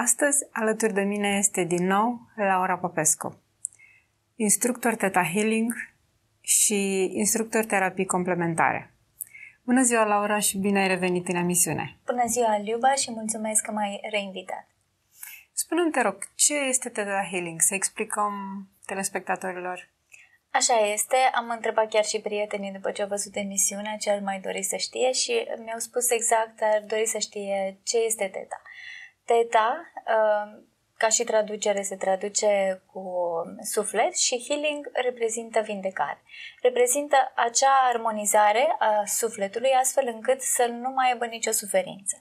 Astăzi, alături de mine este din nou Laura Popescu, instructor Theta Healing și instructor terapii complementare. Bună ziua, Laura, și bine ai revenit în emisiune! Bună ziua, Liuba, și mulțumesc că m-ai reinvitat! Spune-mi, te rog, ce este Theta Healing? Să explicăm telespectatorilor. Așa este, am întrebat chiar și prietenii după ce au văzut emisiunea ce ar mai dori să știe și mi-au spus exact, ar dori să știe ce este Theta. Theta, ca și traducere, se traduce cu suflet și healing reprezintă vindecare. Reprezintă acea armonizare a sufletului astfel încât să nu mai aibă nicio suferință.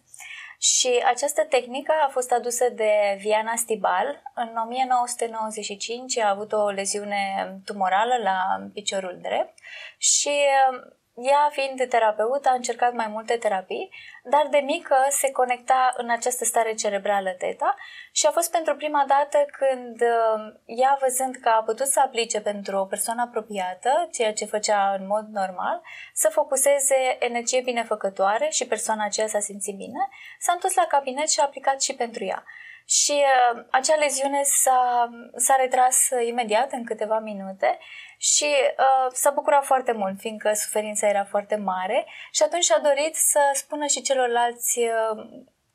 Și această tehnică a fost adusă de Vianna Stibal. În 1995 a avut o leziune tumorală la piciorul drept și ea, fiind terapeut, a încercat mai multe terapii, dar de mică se conecta în această stare cerebrală Theta și a fost pentru prima dată când ea, văzând că a putut să aplice pentru o persoană apropiată, ceea ce făcea în mod normal, să focuseze energie binefăcătoare și persoana aceea s-a simțit bine, s-a întors la cabinet și a aplicat și pentru ea. Și acea leziune s-a retras imediat, în câteva minute, și s-a bucurat foarte mult, fiindcă suferința era foarte mare, și atunci a dorit să spună și celorlalți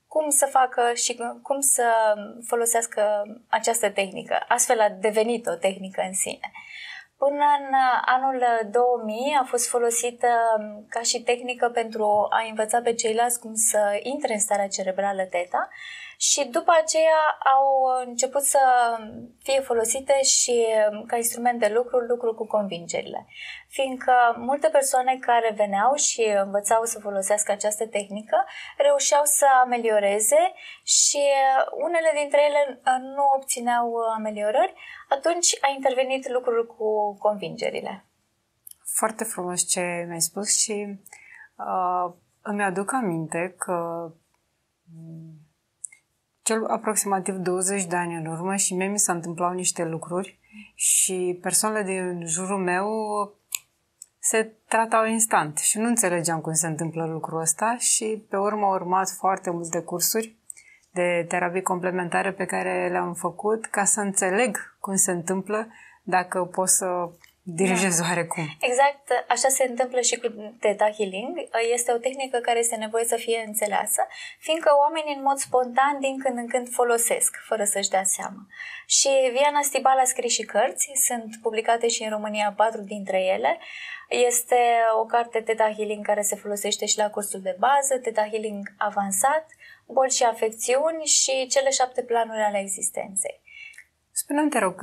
cum să facă și cum să folosească această tehnică. Astfel a devenit o tehnică în sine. Până în anul 2000 a fost folosită ca și tehnică pentru a învăța pe ceilalți cum să intre în starea cerebrală Theta și după aceea au început să fie folosite și ca instrument de lucru cu convingerile. Fiindcă multe persoane care veneau și învățau să folosească această tehnică reușeau să amelioreze și unele dintre ele nu obțineau ameliorări, atunci a intervenit lucrul cu convingerile. Foarte frumos ce mi-ai spus și îmi aduc aminte că cel aproximativ 20 de ani în urmă și mie mi s-au întâmplat niște lucruri și persoanele din jurul meu se tratau instant și nu înțelegeam cum se întâmplă lucrul ăsta și pe urmă au urmat foarte multe cursuri de terapii complementare pe care le-am făcut ca să înțeleg cum se întâmplă, dacă pot să dirigez oarecum. Exact, așa se întâmplă și cu Theta Healing. Este o tehnică care este nevoie să fie înțeleasă, fiindcă oamenii în mod spontan din când în când folosesc, fără să-și dea seama. Și Vianna Stibal a scris și cărți, sunt publicate și în România 4 dintre ele. Este o carte Theta Healing care se folosește și la cursul de bază, Theta Healing avansat, boli și afecțiuni și cele 7 planuri ale existenței. Spune-mi, te rog,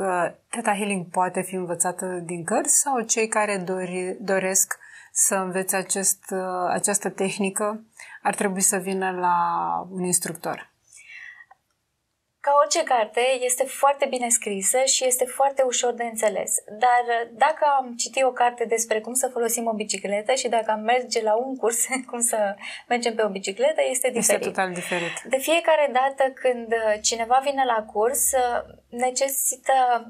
Theta Healing poate fi învățată din cărți sau cei care doresc să învețe această tehnică ar trebui să vină la un instructor? Ca orice carte, este foarte bine scrisă și este foarte ușor de înțeles. Dar dacă am citit o carte despre cum să folosim o bicicletă și dacă am merge la un curs cum să mergem pe o bicicletă, este diferit. Este total diferit. De fiecare dată când cineva vine la curs, necesită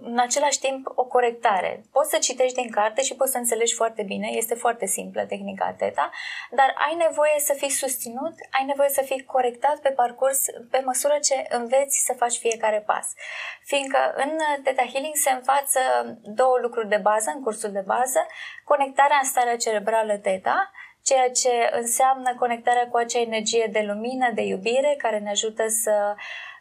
în același timp o corectare. Poți să citești din carte și poți să înțelegi foarte bine, este foarte simplă tehnica Theta, dar ai nevoie să fii susținut, ai nevoie să fii corectat pe parcurs, pe măsură ce înveți să faci fiecare pas. Fiindcă în Theta Healing se învață două lucruri de bază, în cursul de bază, conectarea în starea cerebrală Theta, ceea ce înseamnă conectarea cu acea energie de lumină, de iubire, care ne ajută să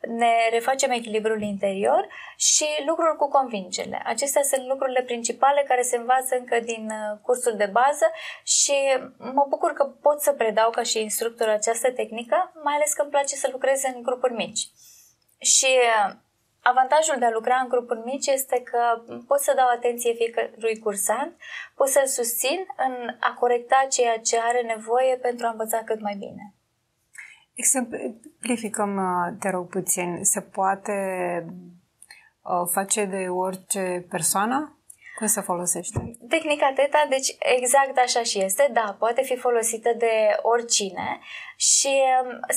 ne refacem echilibrul interior, și lucruri cu convingerile. Acestea sunt lucrurile principale care se învață încă din cursul de bază și mă bucur că pot să predau ca și instructor această tehnică, mai ales că îmi place să lucrez în grupuri mici. Și avantajul de a lucra în grupuri mici este că pot să dau atenție fiecărui cursant, pot să-l susțin în a corecta ceea ce are nevoie pentru a învăța cât mai bine. Exemplificăm, te rog, puțin. Se poate face de orice persoană? Cum se folosește? Tehnica Theta, deci exact așa și este, da, poate fi folosită de oricine, Și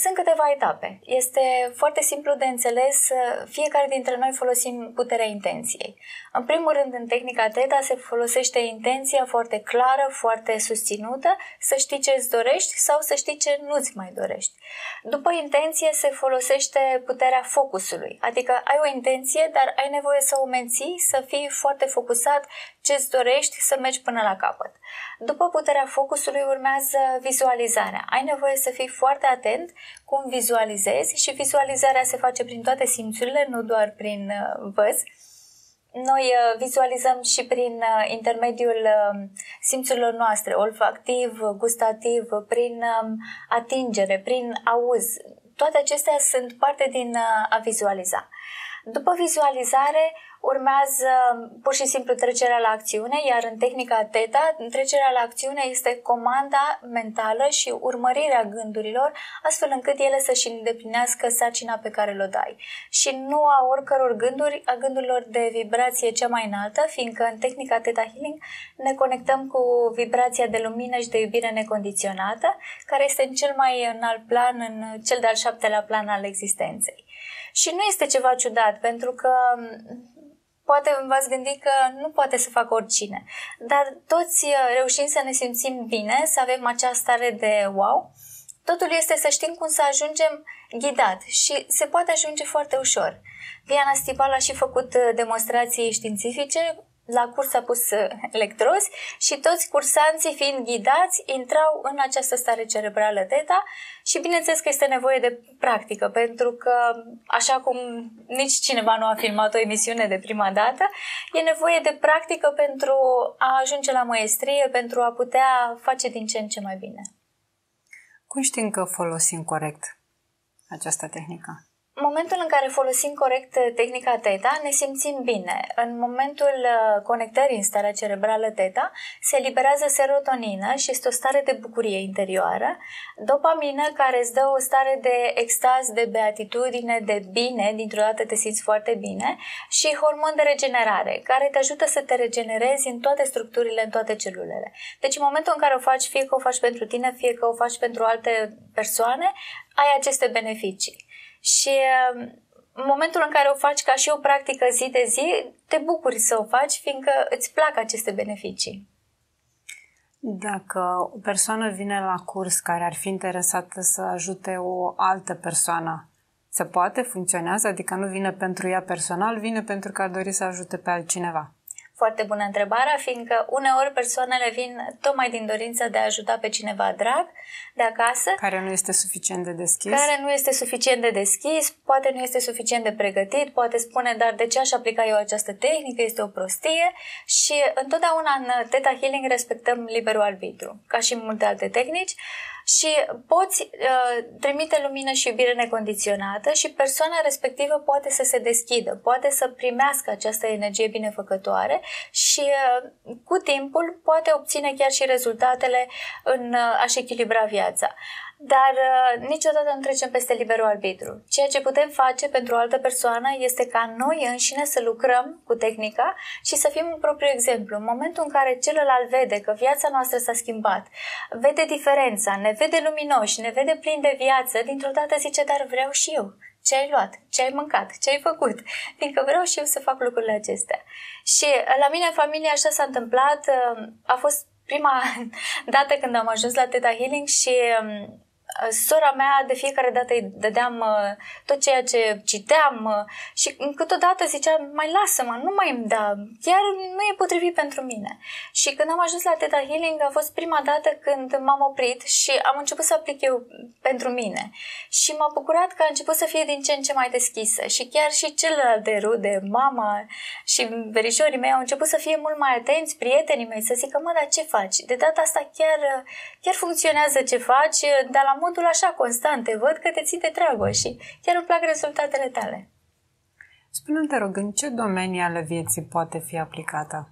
sunt câteva etape. Este foarte simplu de înțeles, fiecare dintre noi folosim puterea intenției. În primul rând, în tehnica Theta se folosește intenția foarte clară, foarte susținută, să știi ce îți dorești sau să știi ce nu-ți mai dorești. După intenție se folosește puterea focusului, adică ai o intenție, dar ai nevoie să o menții, să fii foarte focusat ce îți dorești, să mergi până la capăt. După puterea focusului urmează vizualizarea. Ai nevoie să fii foarte atent cum vizualizezi și vizualizarea se face prin toate simțurile, nu doar prin văz. Noi vizualizăm și prin intermediul simțurilor noastre, olfactiv, gustativ, prin atingere, prin auz. Toate acestea sunt parte din a vizualiza. După vizualizare urmează pur și simplu trecerea la acțiune, iar în tehnica Theta trecerea la acțiune este comanda mentală și urmărirea gândurilor, astfel încât ele să-și îndeplinească sarcina pe care le-o dai. Și nu a oricăror gânduri, a gândurilor de vibrație cea mai înaltă, fiindcă în tehnica Theta Healing ne conectăm cu vibrația de lumină și de iubire necondiționată, care este în cel mai înalt plan, în cel de-al șaptelea plan al existenței. Și nu este ceva ciudat, pentru că poate v-ați gândit că nu poate să facă oricine, dar toți reușim să ne simțim bine, să avem această stare de wow. Totul este să știm cum să ajungem ghidat și se poate ajunge foarte ușor. Vianna Stibal a și făcut demonstrații științifice, la curs a pus electrozi și toți cursanții, fiind ghidați, intrau în această stare cerebrală Theta și bineînțeles că este nevoie de practică, pentru că, așa cum nici cineva nu a filmat o emisiune de prima dată, e nevoie de practică pentru a ajunge la maestrie, pentru a putea face din ce în ce mai bine. Cum știm că folosim corect această tehnică? În momentul în care folosim corect tehnica Theta, ne simțim bine. În momentul conectării în starea cerebrală Theta, se eliberează serotonină și este o stare de bucurie interioară, dopamină care îți dă o stare de extaz, de beatitudine, de bine, dintr-o dată te simți foarte bine, și hormon de regenerare, care te ajută să te regenerezi în toate structurile, în toate celulele. Deci în momentul în care o faci, fie că o faci pentru tine, fie că o faci pentru alte persoane, ai aceste beneficii. Și în momentul în care o faci ca și o practică zi de zi, te bucuri să o faci, fiindcă îți plac aceste beneficii. Dacă o persoană vine la curs care ar fi interesată să ajute o altă persoană, se poate? Funcționează? Adică nu vine pentru ea personal, vine pentru că ar dori să ajute pe altcineva. Foarte bună întrebarea, fiindcă uneori persoanele vin tocmai din dorința de a ajuta pe cineva drag de acasă. Care nu este suficient de deschis. Care nu este suficient de deschis, poate nu este suficient de pregătit, poate spune, dar de ce aș aplica eu această tehnică, este o prostie. Și întotdeauna în Theta Healing respectăm liberul arbitru, ca și în multe alte tehnici. Și poți trimite lumină și iubire necondiționată și persoana respectivă poate să se deschidă, poate să primească această energie binefăcătoare și cu timpul poate obține chiar și rezultatele în a-și echilibra viața. Dar niciodată nu trecem peste liberul arbitru. Ceea ce putem face pentru o altă persoană este ca noi înșine să lucrăm cu tehnica și să fim un propriu exemplu. În momentul în care celălalt vede că viața noastră s-a schimbat, vede diferența, ne vede luminoși, ne vede plini de viață, dintr-o dată zice, dar vreau și eu. Ce ai luat? Ce ai mâncat? Ce ai făcut? Fiindcă vreau și eu să fac lucrurile acestea. Și la mine în familie așa s-a întâmplat. A fost prima dată când am ajuns la Theta Healing și sora mea, de fiecare dată îi dădeam tot ceea ce citeam și câteodată zicea, mai lasă-mă, nu mai îmi da, chiar nu e potrivit pentru mine. Și când am ajuns la Theta Healing a fost prima dată când m-am oprit și am început să aplic eu pentru mine. Și m-a bucurat că a început să fie din ce în ce mai deschisă și chiar și celelalte rude, mama și verișorii mei au început să fie mult mai atenți, prietenii mei, să zică, mă, dar ce faci? De data asta chiar funcționează ce faci, dar la modul așa constant, văd că te ții de treabă și chiar îmi plac rezultatele tale. Spune-mi, te rog, în ce domenii ale vieții poate fi aplicată?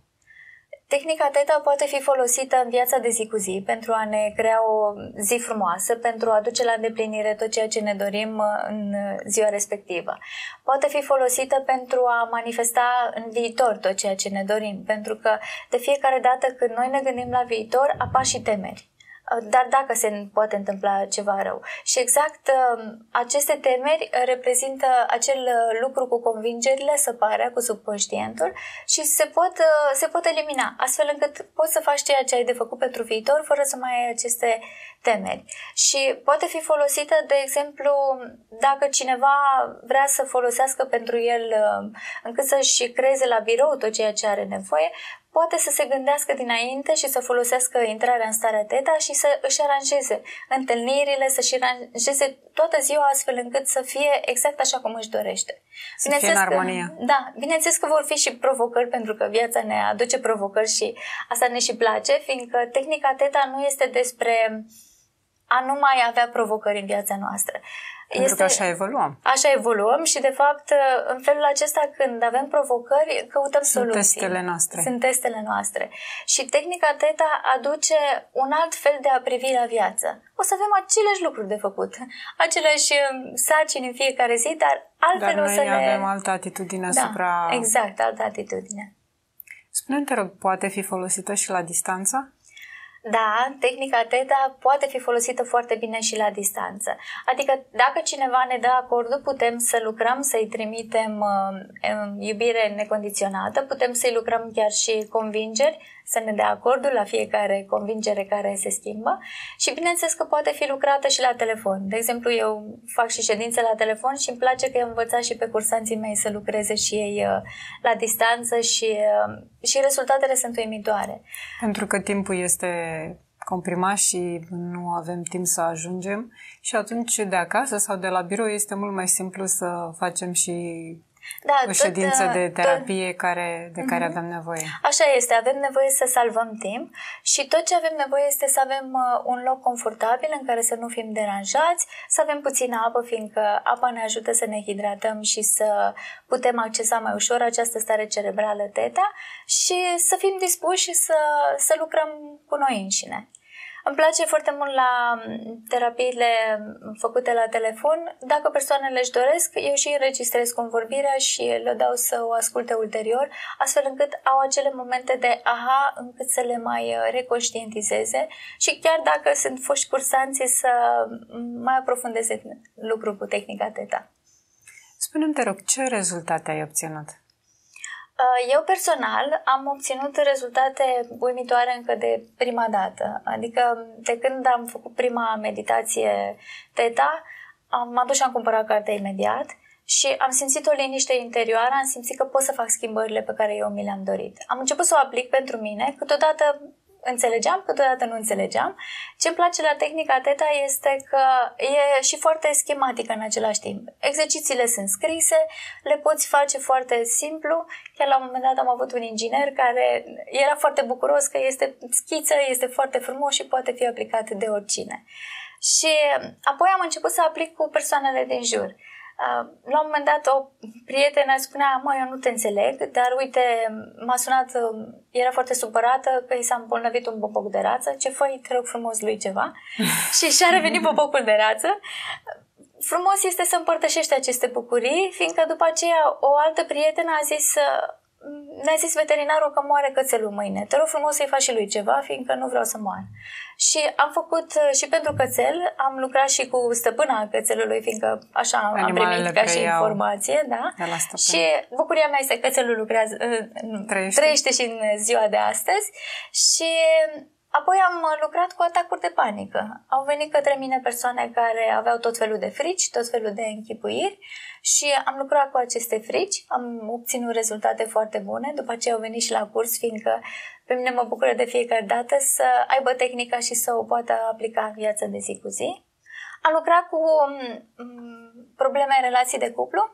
Tehnica Theta poate fi folosită în viața de zi cu zi pentru a ne crea o zi frumoasă, pentru a duce la îndeplinire tot ceea ce ne dorim în ziua respectivă. Poate fi folosită pentru a manifesta în viitor tot ceea ce ne dorim, pentru că de fiecare dată când noi ne gândim la viitor apar și temeri. dar dacă se poate întâmpla ceva rău. Și exact aceste temeri reprezintă acel lucru cu convingerile, săparea, cu subconștientul și se pot elimina, astfel încât poți să faci ceea ce ai de făcut pentru viitor fără să mai ai aceste temeri. Și poate fi folosită, de exemplu, dacă cineva vrea să folosească pentru el încât să-și creeze la birou tot ceea ce are nevoie, poate să se gândească dinainte și să folosească intrarea în starea Theta și să își aranjeze întâlnirile, să-și aranjeze toată ziua astfel încât să fie exact așa cum își dorește. Să fie în armonie. Da, bineînțeles că vor fi și provocări, pentru că viața ne aduce provocări și asta ne și place, fiindcă tehnica Theta nu este despre a nu mai avea provocări în viața noastră. Pentru că așa evoluăm. Așa evoluăm și, de fapt, în felul acesta, când avem provocări, căutăm soluții. Sunt testele noastre. Sunt testele noastre. Și tehnica Theta aduce un alt fel de a privi la viață. O să avem aceleași lucruri de făcut, aceleași sarcini în fiecare zi, dar altfel o să ne... avem altă atitudine asupra... exact, altă atitudine. Spune-mi, te rog, poate fi folosită și la distanță? Da, tehnica Theta poate fi folosită foarte bine și la distanță. Adică dacă cineva ne dă acordul, putem să lucrăm, să-i trimitem iubire necondiționată, putem să-i lucrăm chiar și convingeri, să ne dea acordul la fiecare convingere care se schimbă și bineînțeles că poate fi lucrată și la telefon. De exemplu, eu fac și ședințe la telefon și îmi place că i-am învățat și pe cursanții mei să lucreze și ei la distanță și rezultatele sunt uimitoare. Pentru că timpul este comprimat și nu avem timp să ajungem și atunci de acasă sau de la birou este mult mai simplu să facem și... da, o ședință de terapie de care aveam nevoie. Așa este, avem nevoie să salvăm timp și tot ce avem nevoie este să avem un loc confortabil în care să nu fim deranjați, să avem puțină apă, fiindcă apa ne ajută să ne hidratăm și să putem accesa mai ușor această stare cerebrală Theta și să fim dispuși să lucrăm cu noi înșine. Îmi place foarte mult la terapiile făcute la telefon. Dacă persoanele își doresc, eu și înregistrez convorbirea și le dau să o asculte ulterior, astfel încât au acele momente de aha, încât să le mai reconștientizeze și chiar dacă sunt foști cursanții să mai aprofundeze lucrul cu tehnica Theta. Spune-mi, te rog, ce rezultate ai obținut? Eu personal am obținut rezultate uimitoare încă de prima dată, adică de când am făcut prima meditație Theta, m-am dus și am cumpărat cartea imediat și am simțit o liniște interioară, am simțit că pot să fac schimbările pe care eu mi le-am dorit. Am început să o aplic pentru mine, câteodată înțelegeam, câteodată nu înțelegeam. Ce îmi place la tehnica Theta este că e și foarte schematică în același timp. Exercițiile sunt scrise, le poți face foarte simplu. Chiar la un moment dat am avut un inginer care era foarte bucuros că este schiță, este foarte frumos și poate fi aplicat de oricine. Și apoi am început să aplic cu persoanele din jur. La un moment dat o prietenă spunea: mă, eu nu te înțeleg, dar uite, m-a sunat, era foarte supărată că i s-a îmbolnăvit un boboc de rață, ce făi, te rog frumos lui ceva. Și și-a revenit bobocul de rață. Frumos este să împărtășești aceste bucurii, fiindcă după aceea o altă prietenă a zis: ne-a zis veterinarul că moare cățelul mâine, te rog frumos să-i faci și lui ceva, fiindcă nu vreau să moară. Și am făcut și pentru cățel, am lucrat și cu stăpâna cățelului, fiindcă așa am primit ca și informație, da? Și bucuria mea este că cățelul trăiește și în ziua de astăzi. Și apoi am lucrat cu atacuri de panică. Au venit către mine persoane care aveau tot felul de frici, tot felul de închipuiri și am lucrat cu aceste frici, am obținut rezultate foarte bune. După aceea au venit și la curs, fiindcă pe mine mă bucură de fiecare dată să aibă tehnica și să o poată aplica în viața de zi cu zi. Am lucrat cu probleme în relații de cuplu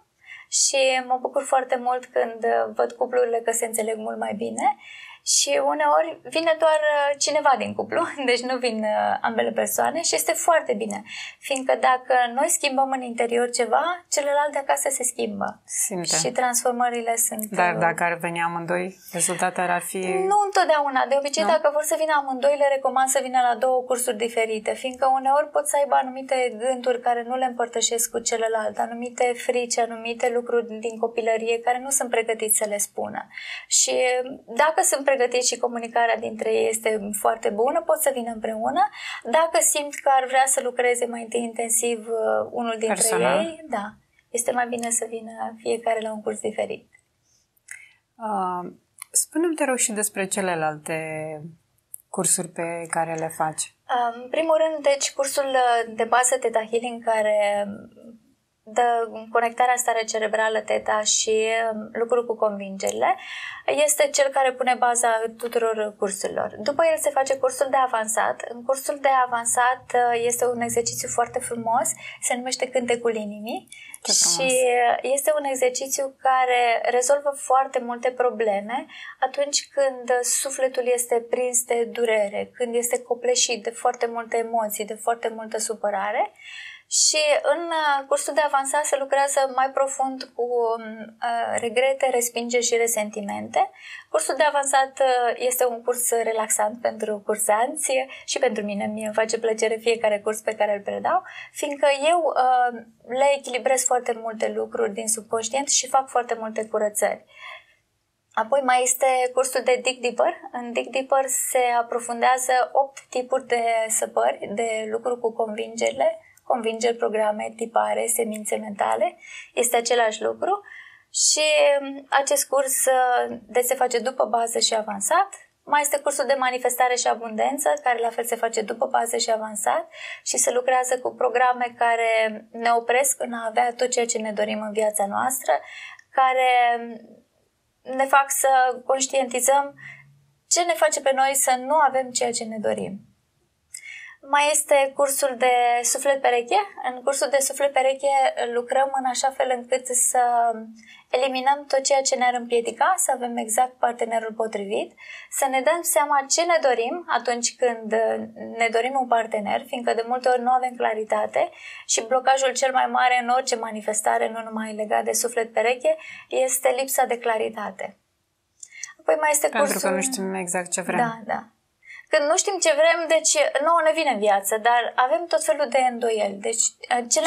și mă bucur foarte mult când văd cuplurile că se înțeleg mult mai bine. Și uneori vine doar cineva din cuplu, deci nu vin ambele persoane și este foarte bine, fiindcă dacă noi schimbăm în interior ceva, celălalt de acasă se schimbă. Simte. Și transformările sunt... Dar dacă ar veni amândoi, rezultatele ar fi... Nu întotdeauna, de obicei dacă vor să vină amândoi, le recomand să vină la două cursuri diferite, fiindcă uneori pot să aibă anumite gânduri care nu le împărtășesc cu celălalt, anumite frici, anumite lucruri din copilărie care nu sunt pregătiți să le spună. Și dacă sunt pregătiți și comunicarea dintre ei este foarte bună, pot să vină împreună. Dacă simt că ar vrea să lucreze mai întâi intensiv unul dintre ei, da, este mai bine să vină fiecare la un curs diferit. Spune-mi, te rog, și despre celelalte cursuri pe care le faci. În primul rând, deci, cursul de bază Theta Healing, care dă conectarea stare cerebrală Theta și lucrul cu convingerile, este cel care pune baza tuturor cursurilor. După el se face cursul de avansat. În cursul de avansat este un exercițiu foarte frumos, se numește Cântecul Inimii. Și este un exercițiu care rezolvă foarte multe probleme atunci când sufletul este prins de durere, când este copleșit de foarte multe emoții, de foarte multă supărare. Și în cursul de avansat se lucrează mai profund cu regrete, respingeri și resentimente. Cursul de avansat este un curs relaxant pentru cursanți și pentru mine. Mie îmi face plăcere fiecare curs pe care îl predau, fiindcă eu le echilibrez foarte multe lucruri din subconștient și fac foarte multe curățări. Apoi mai este cursul de Dig Deeper. În Dig Deeper se aprofundează 8 tipuri de săpări, de lucru cu convingerile, convingeri, programe, tipare, semințe mentale, este același lucru și acest curs se face după bază și avansat. Mai este cursul de manifestare și abundență, care la fel se face după bază și avansat și se lucrează cu programe care ne opresc în a avea tot ceea ce ne dorim în viața noastră, care ne fac să conștientizăm ce ne face pe noi să nu avem ceea ce ne dorim. Mai este cursul de suflet-pereche. În cursul de suflet-pereche lucrăm în așa fel încât să eliminăm tot ceea ce ne-ar împiedica, să avem exact partenerul potrivit, să ne dăm seama ce ne dorim atunci când ne dorim un partener, fiindcă de multe ori nu avem claritate și blocajul cel mai mare în orice manifestare, nu numai legat de suflet-pereche, este lipsa de claritate. Apoi mai este cursul... Pentru că nu știm exact ce vrem. Da, da. Când nu știm ce vrem, deci nouă ne vine în viață, dar avem tot felul de îndoieli. Deci, cele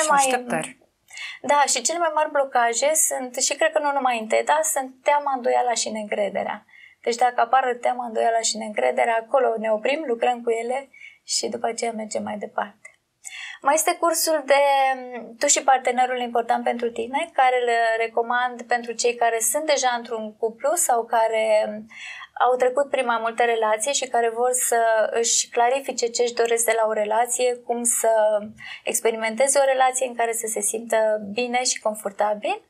mai mari blocaje sunt, și cred că nu numai în Theta, sunt teama, îndoiala și neîncrederea. Deci dacă apară teama, îndoiala și neîncrederea, acolo ne oprim, lucrăm cu ele și după aceea mergem mai departe. Mai este cursul de Tu și partenerul important pentru tine, care îl recomand pentru cei care sunt deja într-un cuplu sau care au trecut prin mai multe relații și care vor să își clarifice ce își doresc de la o relație, cum să experimenteze o relație în care să se simtă bine și confortabil.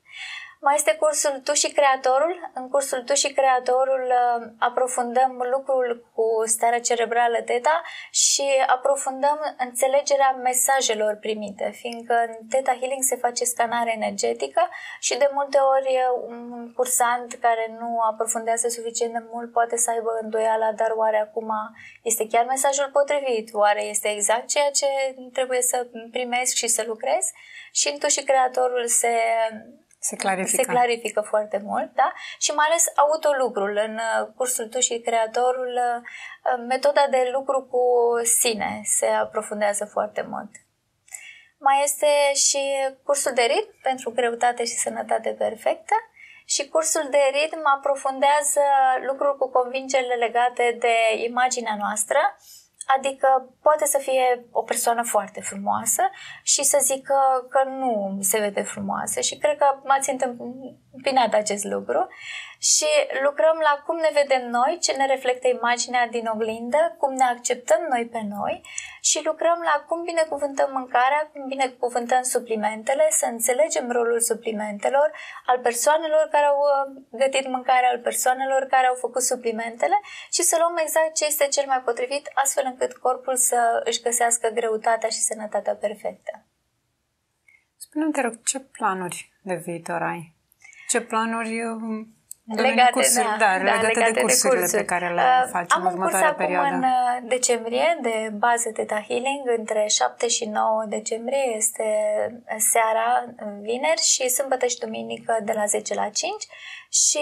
Mai este cursul Tu și Creatorul. În cursul Tu și Creatorul aprofundăm lucrul cu starea cerebrală Theta și aprofundăm înțelegerea mesajelor primite, fiindcă în Theta Healing se face scanare energetică și de multe ori un cursant care nu aprofundează suficient de mult poate să aibă îndoiala, dar oare acum este chiar mesajul potrivit? Oare este exact ceea ce trebuie să primesc și să lucrez? Și în Tu și Creatorul se clarifică foarte mult, da? Și mai ales autolucrul. În cursul Tu și Creatorul, metoda de lucru cu sine se aprofundează foarte mult. Mai este și cursul de ritm pentru greutate și sănătate perfectă și cursul de ritm aprofundează lucruri cu convingerile legate de imaginea noastră. Adică poate să fie o persoană foarte frumoasă și să zică că nu se vede frumoasă și cred că m-ați întâmpinat acest lucru și lucrăm la cum ne vedem noi, ce ne reflectă imaginea din oglindă, cum ne acceptăm noi pe noi și lucrăm la cum binecuvântăm mâncarea, cum binecuvântăm suplimentele, să înțelegem rolul suplimentelor, al persoanelor care au gătit mâncarea, al persoanelor care au făcut suplimentele și să luăm exact ce este cel mai potrivit, astfel încât corpul să își găsească greutatea și sănătatea perfectă. Spune-mi, te rog, ce planuri de viitor ai? Ce planuri legate de cursurile pe care le facem în următoarea perioadă? Am un curs acum în decembrie de bază Theta Healing, între 7 și 9 decembrie, este seara, vineri, și sâmbătă și duminică de la 10 la 5 și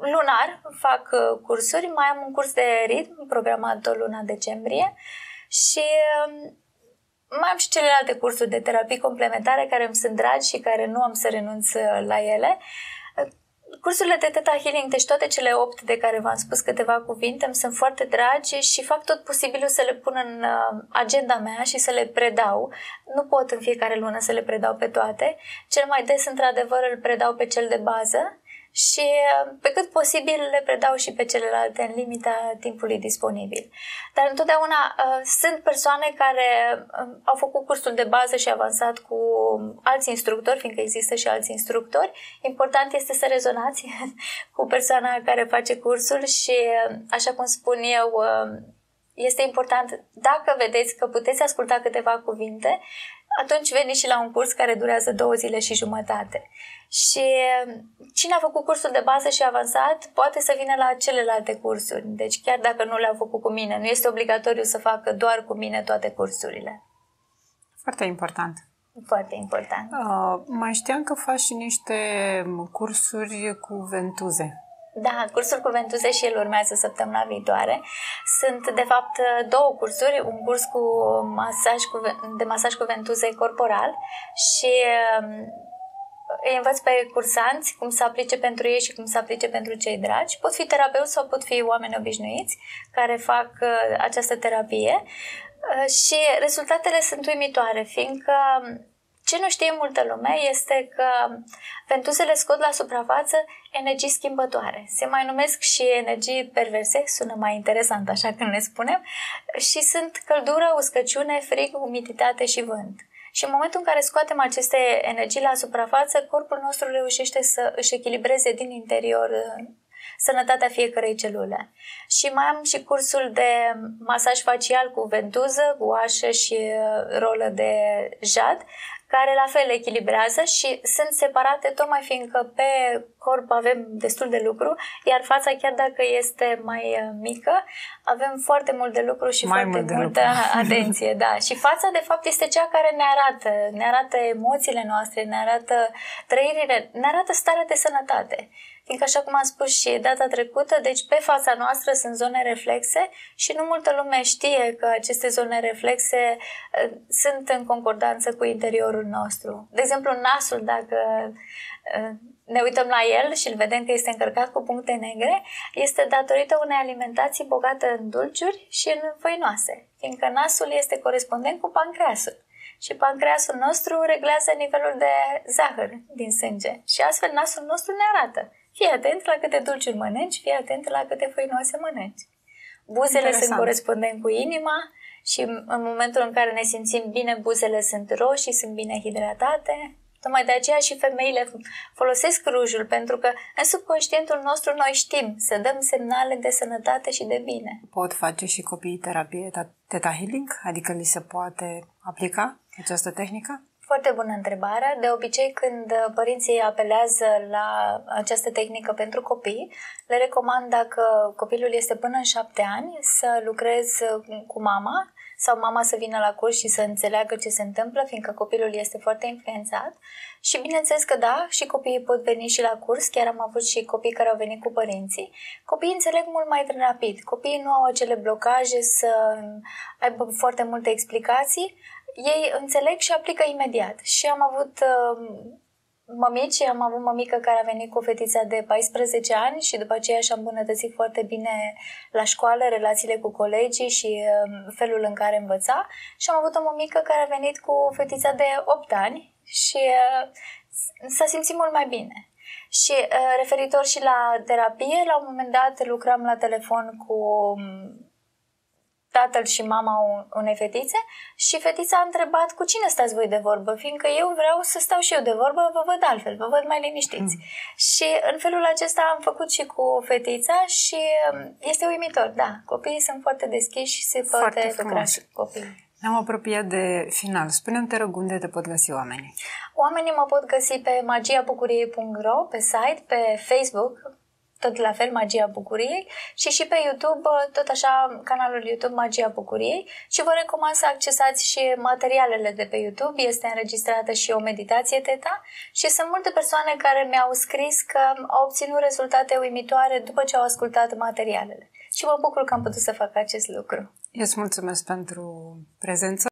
lunar fac cursuri. Mai am un curs de ritm programat o luna decembrie și mai am și celelalte cursuri de terapii complementare care îmi sunt dragi și care nu am să renunț la ele. Cursurile de Theta Healing, deci toate cele 8 de care v-am spus câteva cuvinte, îmi sunt foarte dragi și fac tot posibilul să le pun în agenda mea și să le predau. Nu pot în fiecare lună să le predau pe toate. Cel mai des, într-adevăr, îl predau pe cel de bază și pe cât posibil le predau și pe celelalte în limita timpului disponibil. Dar întotdeauna sunt persoane care au făcut cursul de bază și avansat cu alți instructori, fiindcă există și alți instructori. Important este să rezonați cu persoana care face cursul și, așa cum spun eu, este important, dacă vedeți că puteți asculta câteva cuvinte, atunci veniți și la un curs care durează 2 zile și jumătate. Și cine a făcut cursul de bază și avansat poate să vină la celelalte cursuri. Deci chiar dacă nu le-au făcut cu mine, nu este obligatoriu să facă doar cu mine toate cursurile. Foarte important. Foarte important. Mai știam că faci și niște cursuri cu ventuze. Da, cursul cu ventuze și el urmează săptămâna viitoare. Sunt, de fapt, 2 cursuri. Un curs cu masaj cu ventuze corporal și îi învăț pe cursanți cum să aplice pentru ei și cum să aplice pentru cei dragi. Pot fi terapeuți sau pot fi oameni obișnuiți care fac această terapie și rezultatele sunt uimitoare, fiindcă ce nu știe multă lume este că ventusele scot la suprafață energii schimbătoare. Se mai numesc și energii perverse, sună mai interesant așa când le spunem, și sunt căldură, uscăciune, frig, umiditate și vânt. Și în momentul în care scoatem aceste energii la suprafață, corpul nostru reușește să își echilibreze din interior sănătatea fiecărei celule. Și mai am și cursul de masaj facial cu ventuză, Gua Sha și rolă de jad, care la fel echilibrează și sunt separate, tocmai fiindcă pe corp avem destul de lucru, iar fața, chiar dacă este mai mică, avem foarte mult de lucru și foarte multă atenție. Da. Și fața, de fapt, este cea care ne arată emoțiile noastre, ne arată trăirile, ne arată starea de sănătate. Fiindcă, așa cum am spus și data trecută, deci pe fața noastră sunt zone reflexe și nu multă lume știe că aceste zone reflexe sunt în concordanță cu interiorul nostru. De exemplu, nasul, dacă ne uităm la el și îl vedem că este încărcat cu puncte negre, este datorită unei alimentații bogată în dulciuri și în făinoase, fiindcă nasul este corespondent cu pancreasul. Și pancreasul nostru reglează nivelul de zahăr din sânge și astfel nasul nostru ne arată: fii atent la câte dulciuri mănânci, fii atent la câte făinoase mănânci. Buzele sunt corespondent cu inima și în momentul în care ne simțim bine, buzele sunt roșii, sunt bine hidratate. Tocmai de aceea și femeile folosesc rujul, pentru că în subconștientul nostru noi știm să dăm semnale de sănătate și de bine. Pot face și copiii terapie Theta Healing? Adică li se poate aplica această tehnică? Foarte bună întrebare. De obicei, când părinții apelează la această tehnică pentru copii, le recomand, dacă copilul este până în 7 ani, să lucrez cu mama sau mama să vină la curs și să înțeleagă ce se întâmplă, fiindcă copilul este foarte influențat. Și bineînțeles că da, și copiii pot veni și la curs. Chiar am avut și copii care au venit cu părinții. Copiii înțeleg mult mai rapid. Copiii nu au acele blocaje să aibă foarte multe explicații. Ei înțeleg și aplică imediat. Și am avut mămici, am avut mămică care a venit cu fetița de 14 ani și după aceea și-a îmbunătățit foarte bine la școală relațiile cu colegii și felul în care învăța. Și am avut o mămică care a venit cu fetița de 8 ani și s-a simțit mult mai bine. Și referitor și la terapie, la un moment dat lucram la telefon cu tatăl și mama unei fetițe și fetița a întrebat: cu cine stați voi de vorbă? Fiindcă eu vreau să stau și eu de vorbă, vă văd altfel, vă văd mai liniștiți. Și în felul acesta am făcut și cu fetița și este uimitor, da. Copiii sunt foarte deschiși și se poate lucra și cu copiii. Ne-am apropiat de final. Spune-mi, te rog, unde te pot găsi oamenii? Oamenii mă pot găsi pe magiabucuriei.ro, pe site, pe Facebook, tot la fel Magia Bucuriei, și pe YouTube, tot așa, canalul YouTube Magia Bucuriei, și vă recomand să accesați și materialele de pe YouTube. Este înregistrată și o meditație Theta și sunt multe persoane care mi-au scris că au obținut rezultate uimitoare după ce au ascultat materialele și mă bucur că am putut să fac acest lucru. Eu îți mulțumesc pentru prezență.